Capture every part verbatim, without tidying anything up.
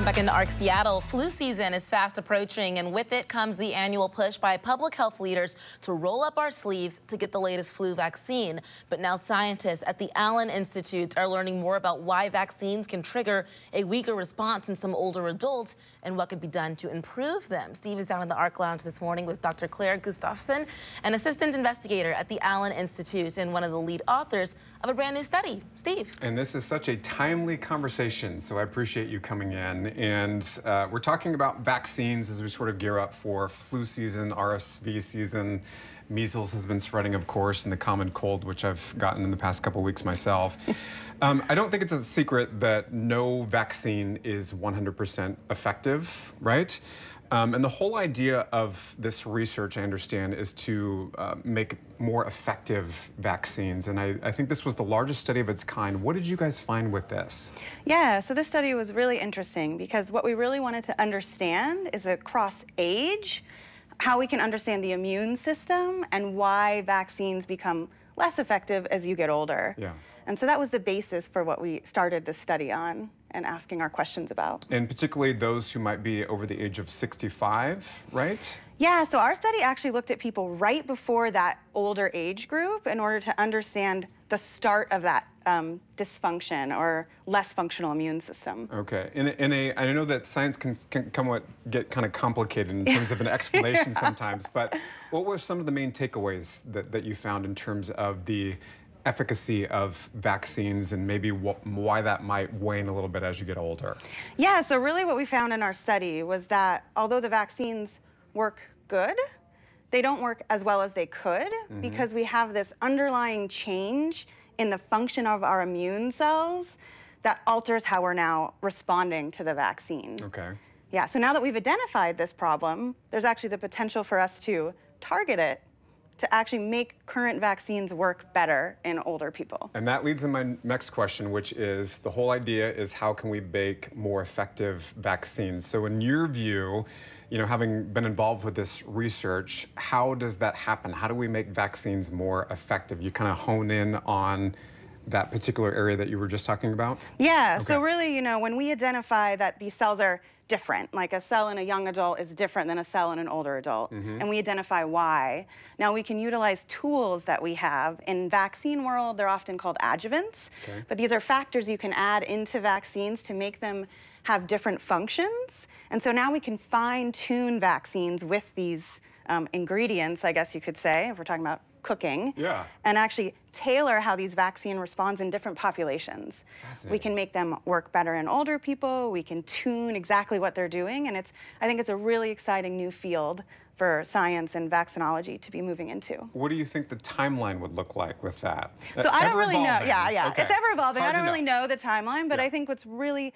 Welcome back into A R C Seattle. Flu season is fast approaching, and with it comes the annual push by public health leaders to roll up our sleeves to get the latest flu vaccine. But now scientists at the Allen Institute are learning more about why vaccines can trigger a weaker response in some older adults and what could be done to improve them. Steve is down in the A R C Lounge this morning with Doctor Claire Gustafson, an assistant investigator at the Allen Institute and one of the lead authors of a brand new study. Steve. And this is such a timely conversation, so I appreciate you coming in. And uh, we're talking about vaccines as we sort of gear up for flu season, R S V season. Measles has been spreading, of course, and the common cold, which I've gotten in the past couple weeks myself. um, I don't think it's a secret that no vaccine is one hundred percent effective, right? Um, and the whole idea of this research, I understand, is to uh, make more effective vaccines. And I, I think this was the largest study of its kind. What did you guys find with this? Yeah, so this study was really interesting because what we really wanted to understand is across age, how we can understand the immune system and why vaccines become less effective as you get older. Yeah. And so that was the basis for what we started the study on and asking our questions about. And particularly those who might be over the age of sixty-five, right? Yeah, so our study actually looked at people right before that older age group in order to understand the start of that um, dysfunction or less functional immune system. Okay, in a, in a, I know that science can, can come with, get kind of complicated in terms of an explanation yeah. sometimes, but what were some of the main takeaways that, that you found in terms of the efficacy of vaccines and maybe wh why that might wane a little bit as you get older? Yeah, so really what we found in our study was that although the vaccines work good, they don't work as well as they could mm-hmm. because we have this underlying change in the function of our immune cells that alters how we're now responding to the vaccine. Okay. Yeah, so now that we've identified this problem, there's actually the potential for us to target it to actually make current vaccines work better in older people. And that leads to my next question, which is the whole idea is how can we make more effective vaccines? So in your view, you know, having been involved with this research, how does that happen? How do we make vaccines more effective? You kind of hone in on that particular area that you were just talking about? Yeah, okay. So really, you know, when we identify that these cells are different, like a cell in a young adult is different than a cell in an older adult, mm-hmm. and we identify why. Now we can utilize tools that we have. In vaccine world, they're often called adjuvants, okay. but these are factors you can add into vaccines to make them have different functions. And so now we can fine-tune vaccines with these um, ingredients, I guess you could say, if we're talking about cooking, yeah. and actually tailor how these vaccine responds in different populations. We can make them work better in older people, we can tune exactly what they're doing, and it's, I think it's a really exciting new field for science and vaccinology to be moving into. What do you think the timeline would look like with that? So uh, I don't really know, yeah, yeah, okay. It's ever evolving. Hard I don't really know. know the timeline, but yeah. I think what's really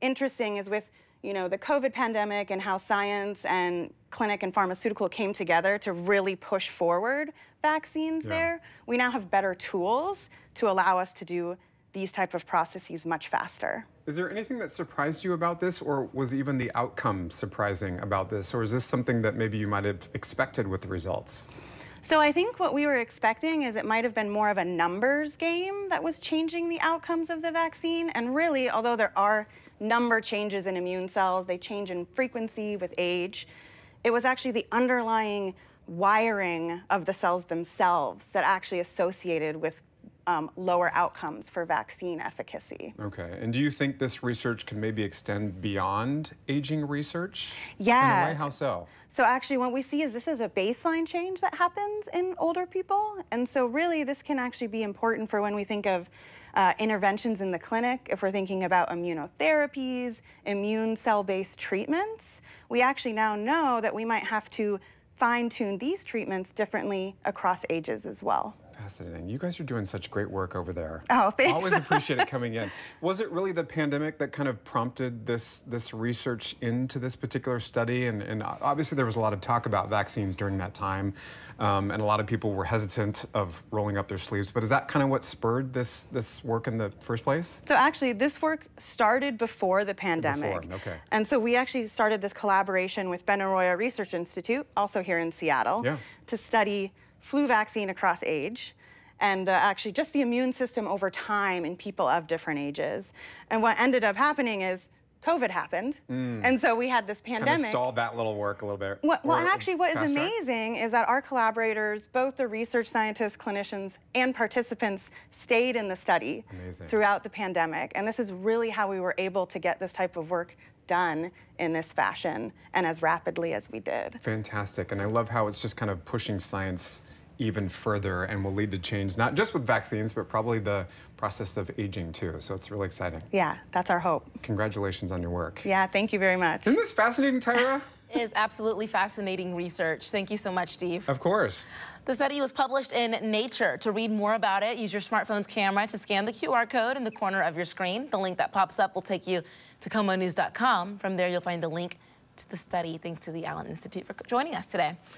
interesting is with you know, the COVID pandemic and how science and clinic and pharmaceutical came together to really push forward vaccines yeah. there. We now have better tools to allow us to do these type of processes much faster. Is there anything that surprised you about this, or was even the outcome surprising about this? Or is this something that maybe you might have expected with the results? So I think what we were expecting is it might have been more of a numbers game that was changing the outcomes of the vaccine. And really, although there are number changes in immune cells, they change in frequency with age, it was actually the underlying wiring of the cells themselves that actually associated with um, lower outcomes for vaccine efficacy. Okay, and do you think this research could maybe extend beyond aging research? Yeah. In a way, how so? So actually what we see is this is a baseline change that happens in older people. And so really this can actually be important for when we think of uh, interventions in the clinic. If we're thinking about immunotherapies, immune cell-based treatments, we actually now know that we might have to fine-tune these treatments differently across ages as well. Fascinating. You guys are doing such great work over there. Oh, thanks. Always appreciate it coming in. Was it really the pandemic that kind of prompted this this research into this particular study? And, and obviously there was a lot of talk about vaccines during that time, um, and a lot of people were hesitant of rolling up their sleeves. But is that kind of what spurred this this work in the first place? So actually, this work started before the pandemic. Before, okay. And so we actually started this collaboration with Benaroya Research Institute, also here in Seattle, yeah. to study flu vaccine across age, and uh, actually just the immune system over time in people of different ages. And what ended up happening is COVID happened, mm. and so we had this pandemic. Kind of stalled that little work a little bit. Well, well and actually what faster. is amazing is that our collaborators, both the research scientists, clinicians, and participants stayed in the study amazing. throughout the pandemic. And this is really how we were able to get this type of work done in this fashion and as rapidly as we did. Fantastic, and I love how it's just kind of pushing science even further and will lead to change, not just with vaccines, but probably the process of aging too. So it's really exciting. Yeah, that's our hope. Congratulations on your work. Yeah, thank you very much. Isn't this fascinating, Tyra? It is absolutely fascinating research. Thank you so much, Steve. Of course. The study was published in Nature. To read more about it, use your smartphone's camera to scan the Q R code in the corner of your screen. The link that pops up will take you to como news dot com. From there, you'll find the link to the study. Thanks to the Allen Institute for joining us today.